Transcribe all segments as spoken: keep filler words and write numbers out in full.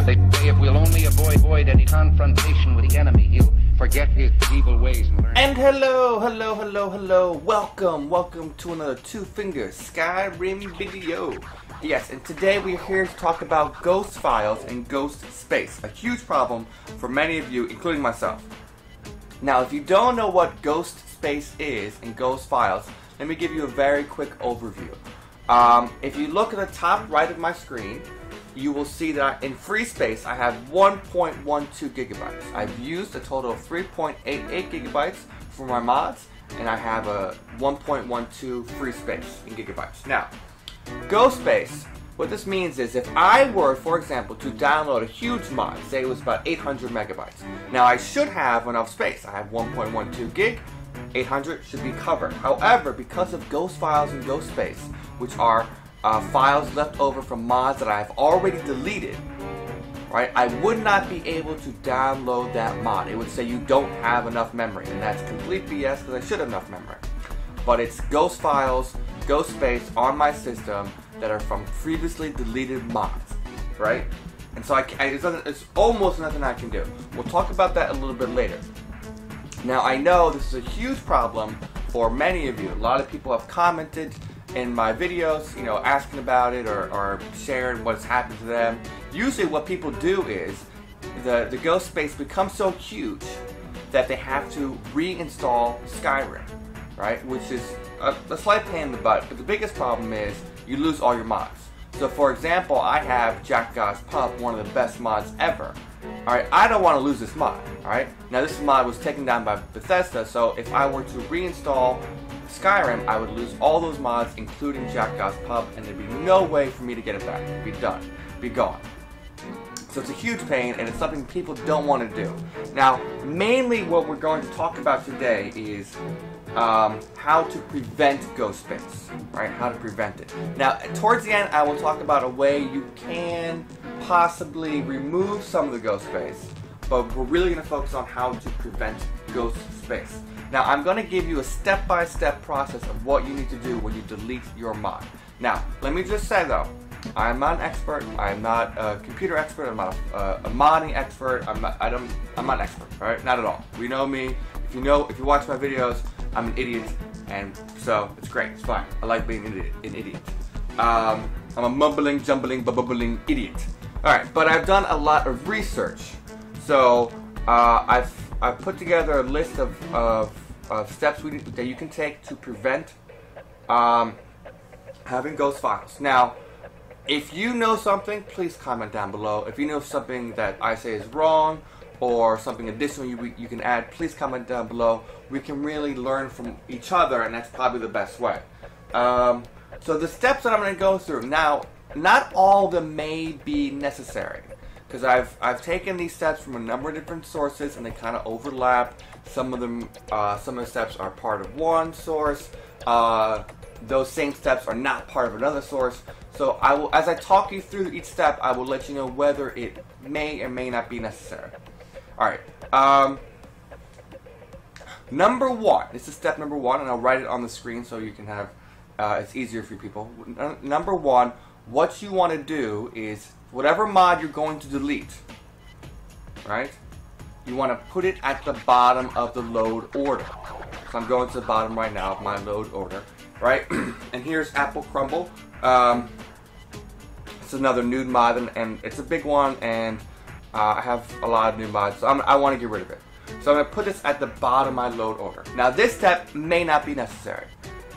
if they if we'll only avoid, avoid any confrontation with the enemy, he'll forget his evil ways and learn. And hello, hello, hello, hello. Welcome, welcome to another Two Fingers Skyrim video. Yes, and today we're here to talk about Ghost Files and Ghost Space, a huge problem for many of you, including myself. Now, if you don't know what Ghost Space is and Ghost Files, let me give you a very quick overview. Um, if you look at the top right of my screen, you will see that in free space I have one point one two gigabytes. I've used a total of three point eight eight gigabytes for my mods, and I have a one point one two free space in gigabytes. Now, Ghost Space, what this means is if I were, for example, to download a huge mod, say it was about eight hundred megabytes. Now, I should have enough space. I have one point one two gig, eight hundred should be covered. However, because of Ghost Files and Ghost Space, which are uh, files left over from mods that I have already deleted, right, I would not be able to download that mod. It would say you don't have enough memory, and that's complete B S because I should have enough memory. But it's Ghost Files, Ghost Space on my system that are from previously deleted mods, right? And so I, I, it's, it's almost nothing I can do. We'll talk about that a little bit later. Now, I know this is a huge problem for many of you. A lot of people have commented in my videos, you know, asking about it or, or sharing what's happened to them. Usually what people do is the, the Ghost Space becomes so huge that they have to reinstall Skyrim, right? Which is a, a slight pain in the butt, but the biggest problem is you lose all your mods. So for example, I have Jack Goss Puff, one of the best mods ever. Alright, I don't want to lose this mod, alright? Now, this mod was taken down by Bethesda, so if I were to reinstall Skyrim, I would lose all those mods, including Jack Goss Puff, and there'd be no way for me to get it back. It'd be done. It'd be gone. So it's a huge pain, and it's something people don't want to do. Now, mainly what we're going to talk about today is um, how to prevent Ghost Space, right? How to prevent it. Now, towards the end, I will talk about a way you can possibly remove some of the Ghost Space, but we're really going to focus on how to prevent Ghost Space. Now, I'm going to give you a step-by-step process of what you need to do when you delete your mod. Now, let me just say though, I'm not an expert. I'm not a computer expert. I'm not a, uh, a modding expert. I'm not. I don't. I'm not an expert. All right, not at all. You know me. If you know, if you watch my videos, I'm an idiot, and so it's great. It's fine. I like being an idiot. An idiot. Um, I'm a mumbling, jumbling, bubbling idiot. All right, but I've done a lot of research, so uh, I've I've put together a list of of, of steps we, that you can take to prevent um, having Ghost Files. Now, if you know something, please comment down below. If you know something that I say is wrong or something additional you, you can add, please comment down below. We can really learn from each other, and that's probably the best way. Um, so the steps that I'm going to go through now, not all of them may be necessary, because I've, I've taken these steps from a number of different sources, and they kind of overlap. Some of them, uh, some of the steps are part of one source. Uh, those same steps are not part of another source. So I will, as I talk you through each step, I will let you know whether it may or may not be necessary. Alright, um, number one, this is step number one, and I'll write it on the screen so you can have, uh, it's easier for you people. N- number one, what you want to do is, whatever mod you're going to delete, right, you want to put it at the bottom of the load order. So I'm going to the bottom right now of my load order, right, and here's Apple Crumble. Um, it's another nude mod, and, and it's a big one, and uh, I have a lot of new mods, so I'm, I want to get rid of it. So I'm going to put this at the bottom of my load order. Now, this step may not be necessary.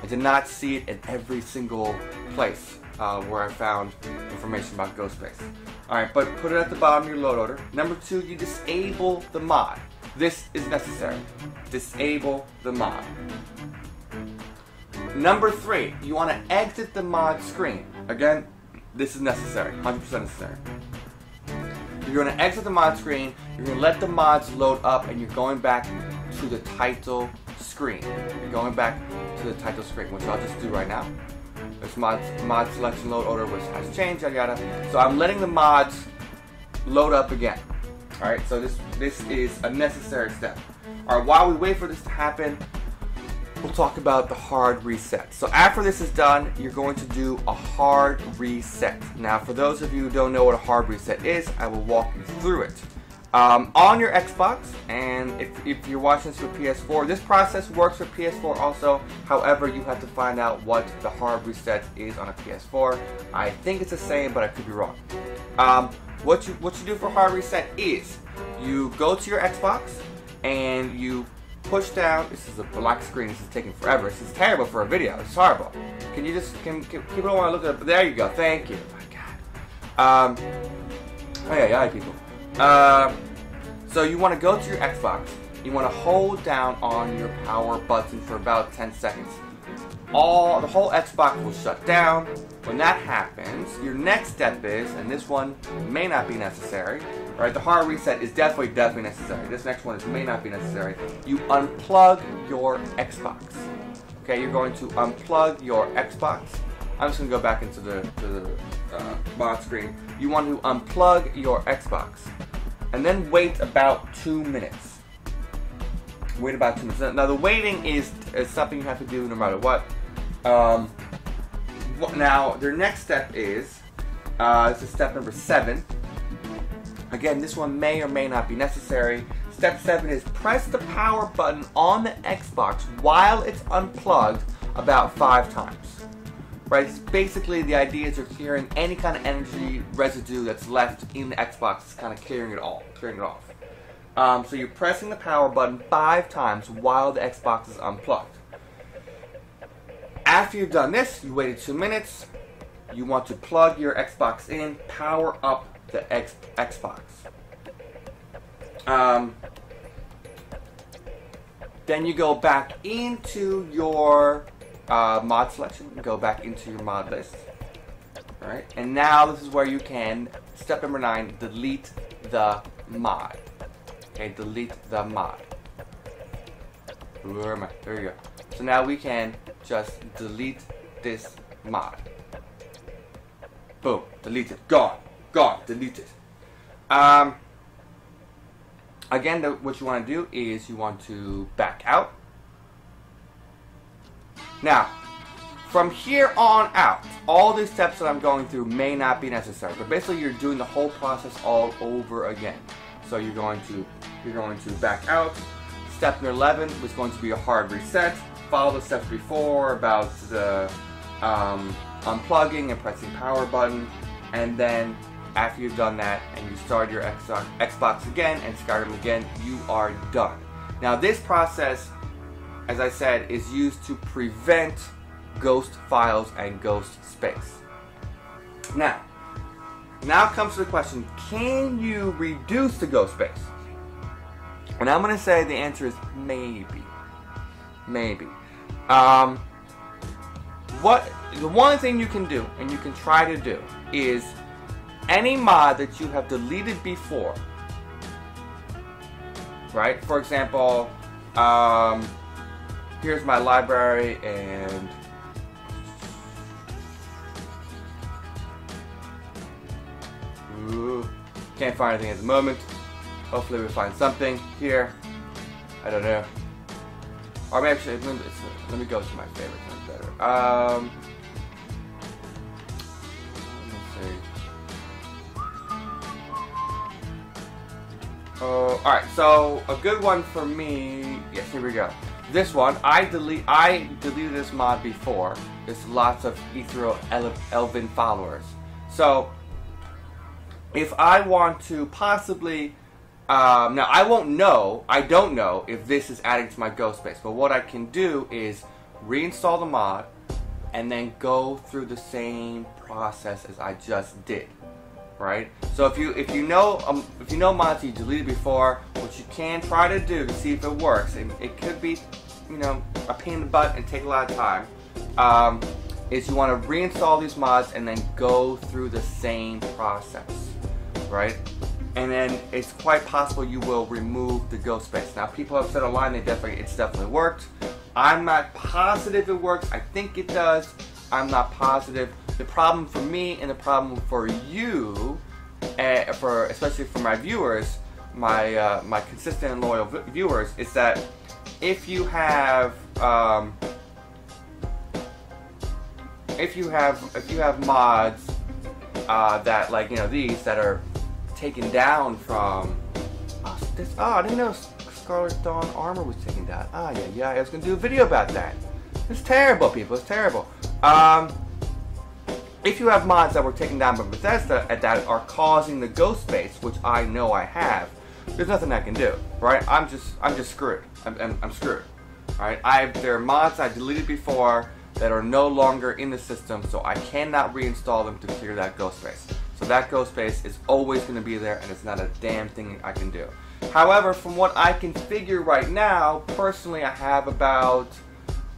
I did not see it in every single place uh, where I found information about Ghost Space. Alright, but put it at the bottom of your load order. Number two, you disable the mod. This is necessary. Disable the mod. Number three, you want to exit the mod screen. Again, this is necessary, one hundred percent necessary. You're going to exit the mod screen, you're going to let the mods load up, and you're going back to the title screen. You're going back to the title screen, which I'll just do right now. There's mod, mod selection load order, which has changed, yada yada. So I'm letting the mods load up again. Alright, so this, this is a necessary step. Alright, while we wait for this to happen, we'll talk about the hard reset. So after this is done, you're going to do a hard reset. Now for those of you who don't know what a hard reset is, I will walk you through it. Um, on your Xbox, and if, if you're watching this for P S four, this process works for P S four also. However, you have to find out what the hard reset is on a P S four. I think it's the same, but I could be wrong. Um, what you what you do for hard reset is you go to your Xbox and you push down. This is a black screen. This is taking forever. This is terrible for a video. It's horrible. Can you just can, can people don't want to look at it? There you go. Thank you. Oh my God. Um, oh yeah, yeah, people. Uh, so you want to go to your Xbox, you want to hold down on your power button for about ten seconds. All the whole Xbox will shut down. When that happens, your next step is, and this one may not be necessary, right? The hard reset is definitely, definitely necessary. This next one is, may not be necessary. You unplug your Xbox. Okay, you're going to unplug your Xbox. I'm just going to go back into the, to the uh, mod screen. You want to unplug your Xbox and then wait about two minutes. Wait about two minutes. Now the waiting is, is something you have to do no matter what. Um, now their next step is, uh, this is step number seven. Again, this one may or may not be necessary. Step seven is press the power button on the Xbox while it's unplugged about five times. Right, basically the idea is you're clearing any kind of energy residue that's left in the Xbox. It's kind of clearing it all, clearing it off. Um, so you're pressing the power button five times while the Xbox is unplugged. After you've done this, you waited two minutes. You want to plug your Xbox in, power up the X Xbox. Um, then you go back into your Uh, mod selection, go back into your mod list. Alright, and now this is where you can, step number nine, delete the mod. Okay, delete the mod. Where am I? There you go. So now we can just delete this mod. Boom, delete it. Gone, gone, delete it. Um, again, the, what you want to do is you want to back out. Now, from here on out, all these steps that I'm going through may not be necessary, but basically you're doing the whole process all over again. So you're going to you're going to back out. Step number eleven was going to be a hard reset. Follow the steps before about the um, unplugging and pressing power button, and then after you've done that and you start your Xbox again and Skyrim again, you are done. Now this process, as I said, is used to prevent Ghost Files and Ghost Space. Now, now comes the question, can you reduce the Ghost Space? And I'm going to say the answer is maybe. Maybe. Um, what the one thing you can do, and you can try to do, is any mod that you have deleted before, right? For example, um... here's my library, and ooh, can't find anything at the moment. Hopefully we find something here. I don't know. Or maybe actually, let me go to my favorite one better. Um, let me see. Oh, all right. So a good one for me. Yes, here we go. This one, I delete. I deleted this mod before. There's lots of Ethereal Elven Followers. So, if I want to possibly, um, now I won't know. I don't know if this is adding to my Ghost Space. But what I can do is reinstall the mod and then go through the same process as I just did. Right. So if you if you know um, if you know mods you deleted before, what you can try to do to see if it works, and it could be, you know, a pain in the butt and take a lot of time, um, is you want to reinstall these mods and then go through the same process, right? And then it's quite possible you will remove the Ghost Space. Now people have said online they definitely it's definitely worked. I'm not positive it works. I think it does. I'm not positive. The problem for me and the problem for you, uh, for especially for my viewers, my uh, my consistent and loyal viewers, is that if you have um, if you have if you have mods uh, that, like, you know, these that are taken down from oh, this. Oh, I didn't know Scarlet Dawn armor was taken down. Ah, oh, yeah, yeah. I was gonna do a video about that. It's terrible, people. It's terrible. Um, if you have mods that were taken down by Bethesda and that are causing the ghost space, which I know I have, there's nothing I can do, right? I'm just, I'm just screwed. I'm, I'm, I'm screwed. All right. I there are mods I deleted before that are no longer in the system, so I cannot reinstall them to clear that ghost space. So that ghost space is always going to be there, and it's not a damn thing I can do. However, from what I can figure right now, personally, I have about,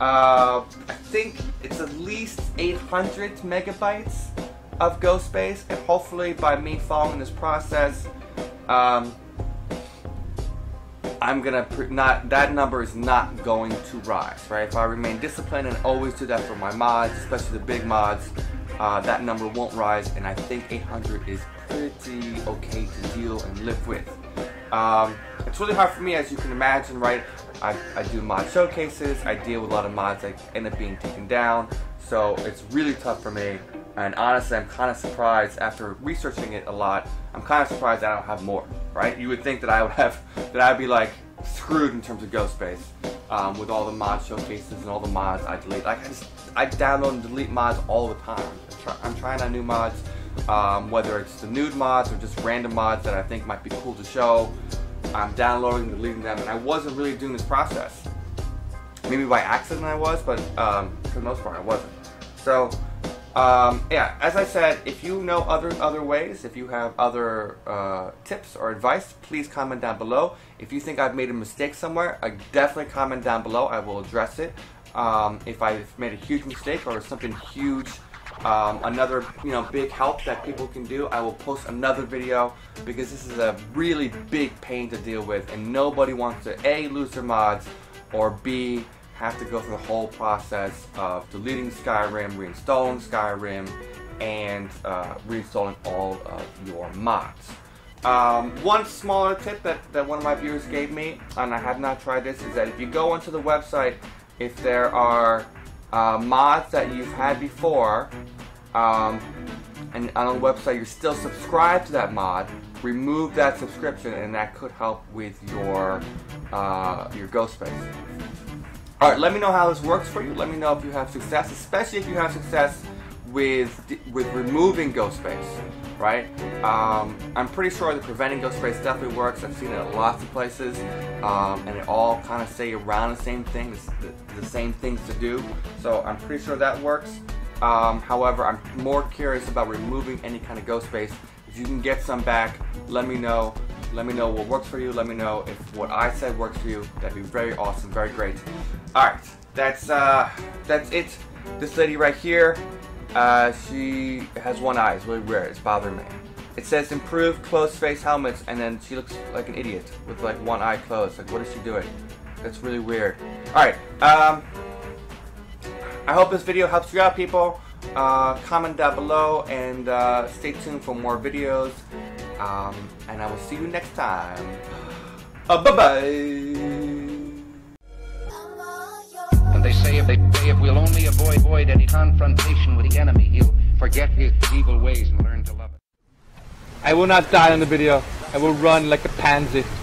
uh, I think it's at least eight hundred megabytes of ghost space, and hopefully by me following this process, um, I'm gonna not that number is not going to rise, right? If I remain disciplined and always do that for my mods, especially the big mods, uh, that number won't rise, and I think eight hundred is pretty okay to deal and live with. Um, it's really hard for me, as you can imagine, right? I, I do mod showcases, I deal with a lot of mods that end up being taken down, so it's really tough for me, and honestly I'm kind of surprised, after researching it a lot, I'm kind of surprised I don't have more, right? You would think that I would have, that I would be like screwed in terms of ghost space, um, with all the mod showcases and all the mods I delete. Like I just, I download and delete mods all the time. I'm, try, I'm trying out new mods, um, whether it's the nude mods or just random mods that I think might be cool to show. I'm downloading and deleting them, and I wasn't really doing this process. Maybe by accident I was, but um, for the most part I wasn't. So um, yeah, as I said, if you know other other ways, if you have other uh, tips or advice, please comment down below. If you think I've made a mistake somewhere, I definitely comment down below. I will address it. Um, if I've made a huge mistake or something huge, Um, another, you know, big help that people can do, I will post another video, because this is a really big pain to deal with, and nobody wants to A, lose their mods, or B, have to go through the whole process of deleting Skyrim, reinstalling Skyrim, and uh, reinstalling all of your mods. Um, one smaller tip that, that one of my viewers gave me, and I have not tried this, is that if you go onto the website, if there are Uh, mods that you've had before, um, and on the website you're still subscribed to that mod, remove that subscription, and that could help with your uh, your ghost space. Alright, let me know how this works for you. Let me know if you have success, especially if you have success with with removing ghost space, right? Um, I'm pretty sure that preventing ghost space definitely works. I've seen it in lots of places, um, and it all kind of say around the same things, the, the same things to do. So I'm pretty sure that works. Um, however, I'm more curious about removing any kind of ghost space. If you can get some back, let me know. Let me know what works for you. Let me know if what I said works for you. That'd be very awesome, very great. All right, that's uh, that's it. This lady right here. Uh, she has one eye, it's really weird, it's bothering me. It says improved closed face helmets, and then she looks like an idiot with like one eye closed. Like, what is she doing? That's really weird. Alright, um, I hope this video helps you out, people. Uh, comment down below, and uh, stay tuned for more videos. Um, and I will see you next time. Uh, bye bye! They say if they say if we'll only avoid, avoid any confrontation with the enemy, he'll forget his evil ways and learn to love it. I will not die on the video. I will run like a pansy.